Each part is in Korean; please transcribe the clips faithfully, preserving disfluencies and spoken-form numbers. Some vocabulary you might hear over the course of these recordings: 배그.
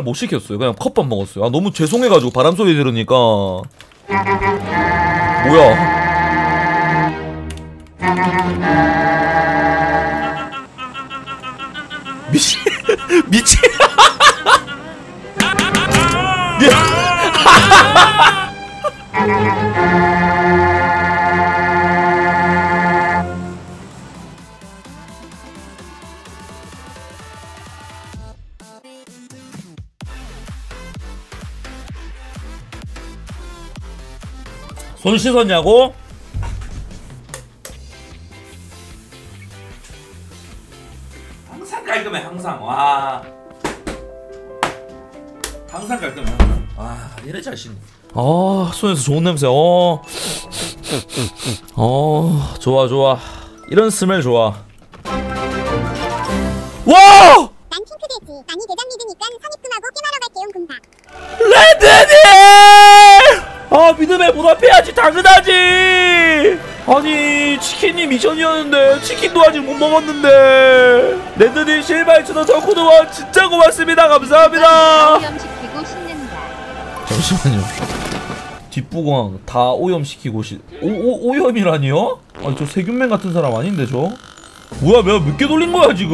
못 시켰어요. 그냥 컵밥 먹었어요. 아, 너무 죄송해가지고 바람소리 들으니까. 뭐야? 미친 미친 손 씻었냐고? 항상 깔끔해, 항상. 와. 항상 깔끔해, 항상. 와, 이래 잘 씻네. 아, 손에서 좋은 냄새. 어. 어, 좋아, 좋아. 이런 스멜 좋아. 와! 난 핑크돼지. 아니, 대장 믿으니까 선입금하고 깨마러 갈게, 온 금사. 레드님! 아, 믿음의 보답해야지, 당연하지! 아니, 치킨이 미션이었는데, 치킨도 아직 못 먹었는데. 레드님 실바이츠도 저 구독원 진짜 고맙습니다. 감사합니다. 오염시키고 씻는다. 잠시만요. 뒷부광 다 오염시키고 씻, 오, 오, 오염이라니요? 아니, 저 세균맨 같은 사람 아닌데, 저? 뭐야, 내가 몇 개 돌린 거야, 지금?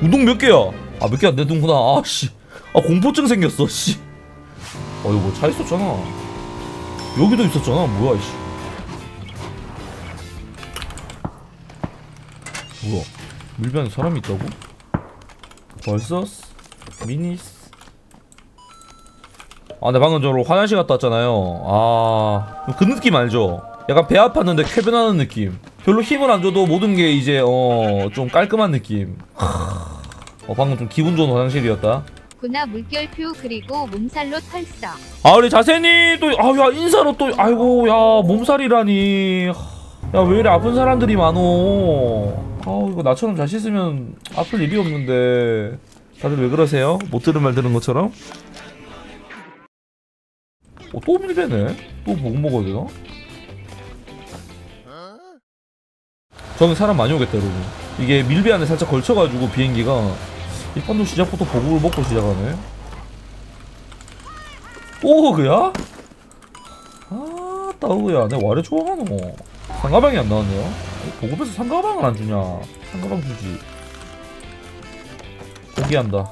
우동 몇 개야? 아, 몇 개 안 되는구나. 아, 씨. 아, 공포증 생겼어, 씨. 아, 이거 뭐 차 있었잖아. 여기도 있었잖아. 뭐야 이씨. 뭐야 밀반에 사람이 있다고? 벌써스 미니스. 아 근데 방금 저로 화장실 갔다 왔잖아요. 아 그 느낌 알죠? 약간 배 아팠는데 쾌변하는 느낌. 별로 힘을 안 줘도 모든 게 이제 어 좀 깔끔한 느낌. 어 방금 좀 기분 좋은 화장실이었다. 구나 물결표 그리고 몸살로 털썩. 아 우리 자세님 또 아야 인사로 또 아이고 야 몸살이라니. 야 왜 이래 아픈 사람들이 많어. 아우 이거 나처럼 잘 씻으면 아플 일이 없는데 다들 왜 그러세요? 못 들은 말 들은 것처럼. 어 또 밀배네. 또 뭐 먹어야 되나? 저는 사람 많이 오겠다 여러분. 이게 밀배 안에 살짝 걸쳐가지고 비행기가 이 판도 시작부터 보급을 먹고 시작하네. 오 그야? 아 따우야 내 와래 좋아하노. 상가방이 안 나왔네요. 보급에서 상가방을 안 주냐? 상가방 주지. 포기한다.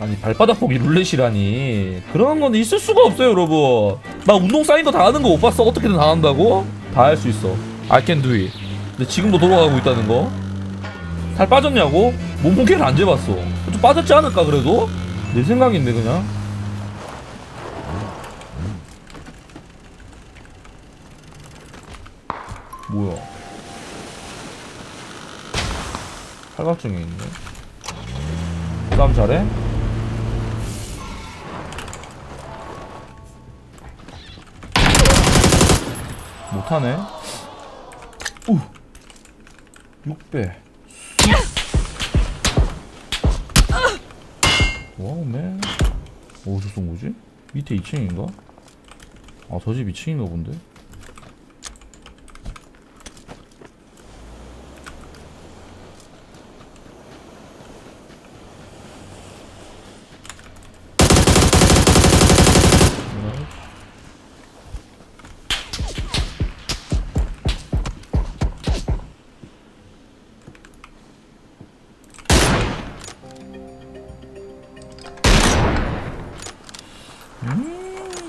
아니 발바닥 포기 룰렛이라니. 그런 건 있을 수가 없어요 여러분. 나 운동 쌓인 거 다 하는 거 못 봤어. 어떻게든 다 한다고? 다 할 수 있어. I can do it. 근데 지금도 돌아가고 있다는 거? 살 빠졌냐고? 몸무게를 안 재봤어. 좀 빠졌지 않을까 그래도? 내 생각인데 그냥. 뭐야? 팔각증이 있네. 싸움 잘해? 못하네. 우. 육 배. 와우맨. 어디서 쏜 거지? 밑에 이 층인가? 아 저 집 이 층인가 본데?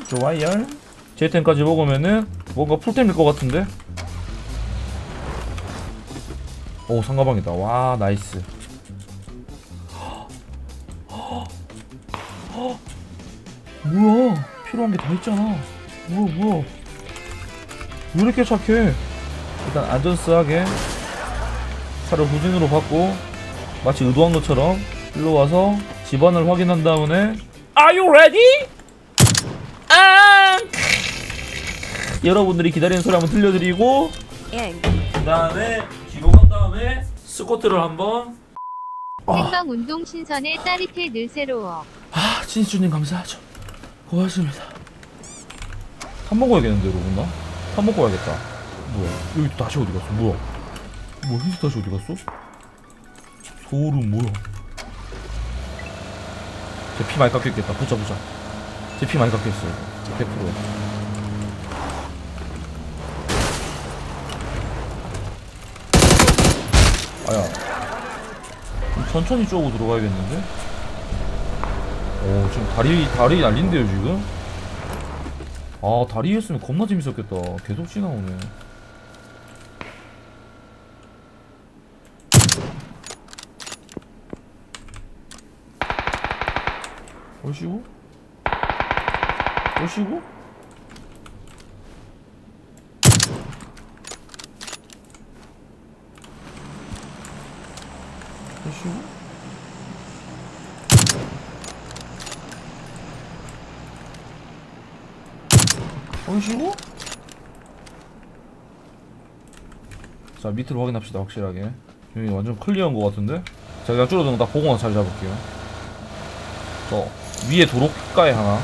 좋아요. 제이템까지 먹으면은 뭔가 풀템일 것 같은데. 오 상가방이다. 와 나이스. 뭐야 필요한 게 다 있잖아. 뭐야 뭐야 왜 이렇게 착해. 일단 안전스하게 차를 후진으로 받고 마치 의도한 것처럼 일로 와서 집안을 확인한 다음에 Are you ready? 여러분들이 기다리는 소리 한번 들려드리고 그 다음에 뒤로 간 다음에 스쿼트를 한번. 생방 운동 신선에 짜릿해 늘 새로워. 아 진수님 감사하죠. 고맙습니다. 밥 먹어야겠는데 여러분 나? 밥 먹고 와야겠다. 뭐야 여기 또 다시 어디 갔어? 뭐야 뭐야 힌트 다시 어디 갔어? 소울은 뭐야? 제 피 많이 깎여있겠다. 붙여 붙여. 제 피 많이 깎여있어요. 백 퍼센트. 아야, 천천히 쪼고 들어가야겠는데? 오, 지금 다리 다리 날린대요 지금? 아, 다리 했으면 겁나 재밌었겠다. 계속 지나오네. 오시고? 오시고? 오시고? 오시고? 자, 밑으로 확인합시다. 확실하게 여기 완전 클리어한 것 같은데? 자, 그냥 줄어드는 거 다 보고만 잘 잡을게요. 어. 위에 도로가에 하나.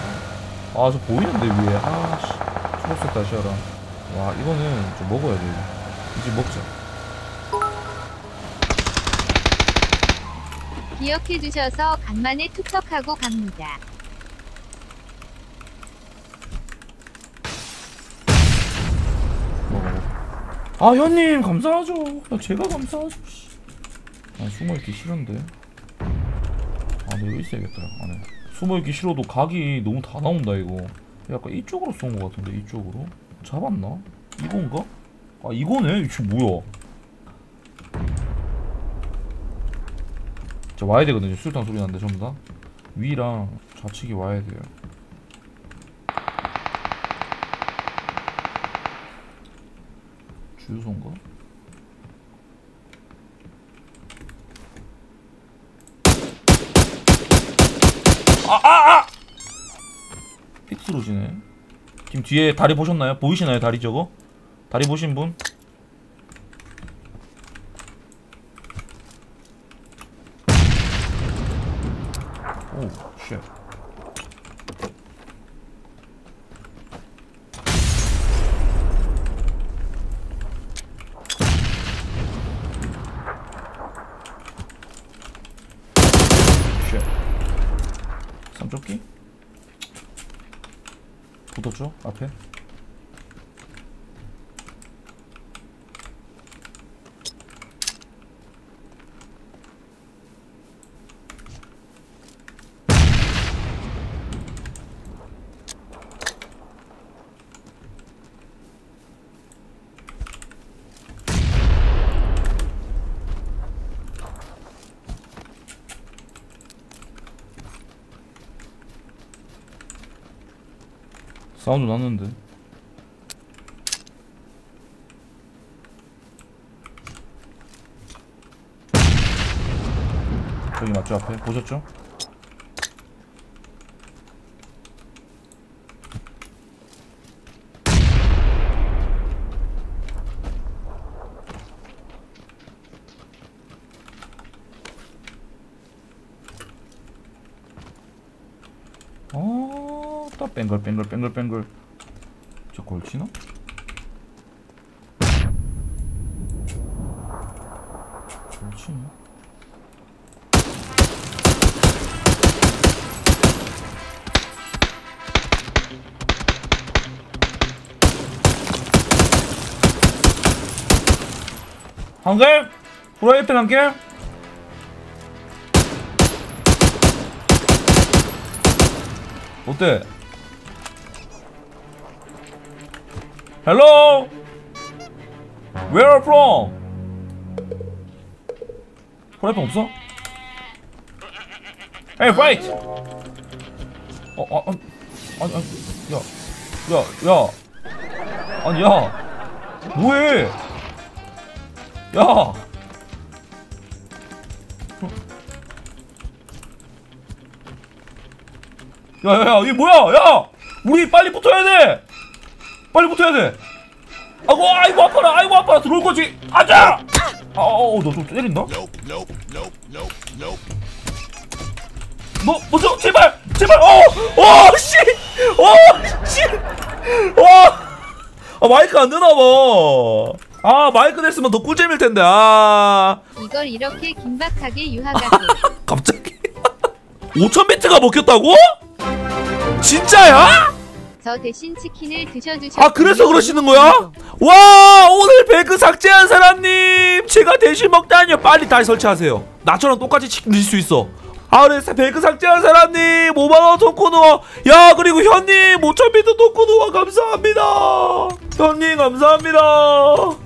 아, 저 보이는데 위에. 아, 씨. 초록색 다시 하라. 와, 이거는 좀 먹어야 돼. 이제 먹자. 기억해주셔서 간만에 투척하고 갑니다. 먹어. 아, 형님 감사하죠. 야, 제가 감사하죠. 아, 숨어있기 싫은데. 아, 네, 여기 있어야겠다. 아, 네. 숨어있기 싫어도 각이 너무 다 나온다 이거. 약간 이쪽으로 쏜 것 같은데. 이쪽으로 잡았나? 이건가? 아, 이거네. 이게 뭐야? 자, 와야 되거든요. 술탄 소리 난데 전부 다 위랑 좌측이 와야 돼요. 주유소인가? 아아아! 픽 쓰러지네. 지금 뒤에 다리 보셨나요? 보이시나요? 다리 저거? 다리 보신 분? 오, 쉣. 삼조끼? 붙었죠? 앞에? 사운드 났는데. 저기 맞죠? 앞에 보셨죠? 뱅글 뱅글 뱅글 뱅글. 저 걸치나? 걸치나? 한 개? 프라이팬 한 개? 어때? Hello? Where are you from? 프라이팬 없어? Hey, fight! 어, 아, 아니, 아니, 야, 야, 야. 아니, 야. 뭐해? 야. 야, 야, 야, 이게 뭐야? 야! 우리 빨리 붙어야 돼! 빨리 붙어야 돼. 아이고, 아이고 아파라, 아이고 아파라. 들어올 거지. 아자. 아, 어, 너 좀 때린다. 너, 뭐죠? 제발, 제발. 어, 어, 씨, 어, 씨, 어. 아, 마이크 안 되나 봐. 아, 마이크 됐으면 더 꿀잼일 텐데. 아. 이걸 이렇게 긴박하게 유하가. 갑자기. 오천 비트가 먹혔다고? 진짜야? 저 대신 치킨을 드셔주셨... 아, 그래서 그러시는 거야? 와, 오늘 배그 삭제한 사람님, 제가 대신 먹다니요. 빨리 다시 설치하세요. 나처럼 똑같이 치킨 드실 수 있어. 아, 그래, 배그 삭제한 사람님 오만 원 토코노. 야, 그리고 현님 오천 비트 토코노와 감사합니다. 현님 감사합니다.